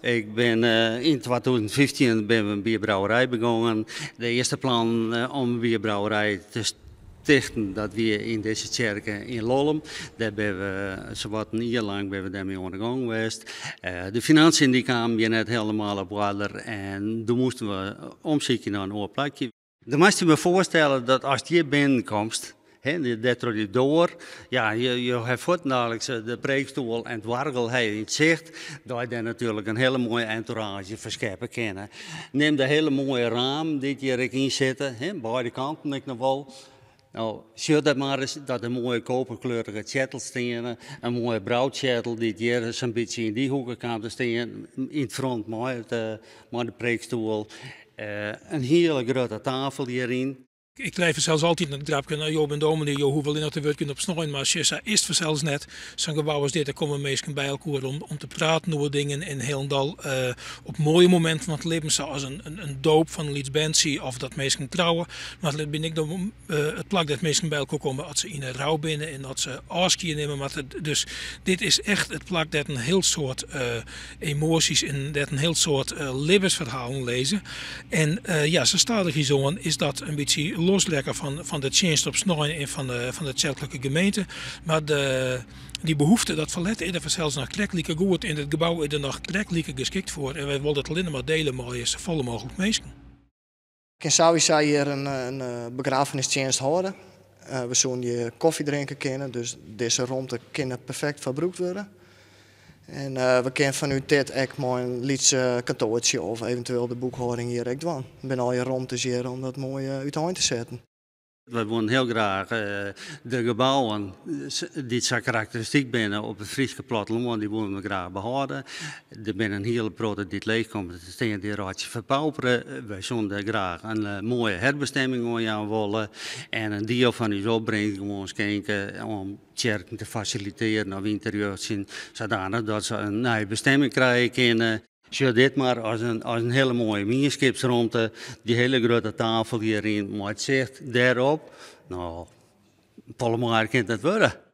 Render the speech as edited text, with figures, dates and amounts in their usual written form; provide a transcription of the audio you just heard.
Ik ben in 2015 ben we een bierbrouwerij begonnen. De eerste plan om een bierbrouwerij te stichten, dat we in deze kerk in Lollum. Daar ben we zowat een jaar lang ben we daarmee aan de gang geweest. De financiën die kwamen je net helemaal op water en toen moesten we omzieken naar een oor plakje. Dan moest je me voorstellen dat als je binnenkomt, dat trok je door. Ja, je hebt voortdurend de preekstoel en het wargel in het zicht. Dat je daar natuurlijk een hele mooie entourage verscheppen kan. Neem de hele mooie raam die je erin zitten, beide kanten ik nog wel. Nou, zie dat maar eens, dat een mooie koperkleurige tjetel stenen, een mooie brouwtjetel die hier zo'n beetje in die hoeken kan te steken, in het front met de preekstoel. Een hele grote tafel hierin. Ik leef zelfs altijd een drapje naar Job en dominee, joh, hoeveel in dat te werken op snoeien, maar Sjessa is het zelfs net. Zo'n gebouw als dit, daar komen mensen bij elkaar om te praten over dingen en helemaal op mooie momenten van het leven, zoals een doop van Leeds Bensie of dat mensen trouwen. Maar het ben ik dan het plak dat mensen bij elkaar komen als ze in een rouw binnen en dat ze afscheid nemen. Maar dus dit is echt het plak dat een heel soort emoties en dat een heel soort levensverhalen lezen. En ja, zo stadig hier zo is dat een beetje losleggen van de dienst op snoeien en van de kerkelijke gemeente. Maar die behoefte, dat verlet is er zelfs nog kreklijke goed in het gebouw is er nog kreklijke geschikt voor. En wij willen het alleen maar delen met zo volle mogelijk mensen. En zou je hier een begrafenisdienst houden? We zullen je koffie drinken kunnen, dus deze ronde kunnen perfect verbruikt worden. En we kunnen vanuit dit ook mooi een Lietse kantoortje of eventueel de boekhouding hier ook doen. Ik ben al hier rond dus hier om dat mooi uiteen te zetten. We willen heel graag de gebouwen die zo karakteristiek zijn op het Friese platteland, die willen we graag behouden. Er zijn een hele grote die leeg komt, de stenen die raadje verpauperen. Wij zonden graag een mooie herbestemming aan jou willen en een deel van uw opbrengst gewoon schenken om kerken te faciliteren of interieur te zien, zodanig dat ze een nieuwe bestemming krijgen kunnen. Zie dit maar als een hele mooie mierskipsronde, die hele grote tafel hierin, maar het zicht daarop, nou, Pollemar kent het worden.